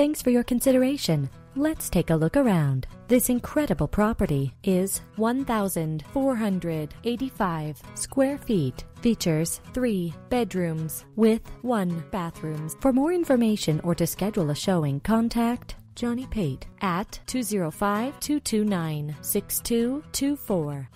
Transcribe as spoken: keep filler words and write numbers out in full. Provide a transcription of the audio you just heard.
Thanks for your consideration. Let's take a look around. This incredible property is one thousand four hundred eighty-five square feet. Features three bedrooms with one bathroom. For more information or to schedule a showing, contact Johnny Pate at two zero five, two two nine, six two two four.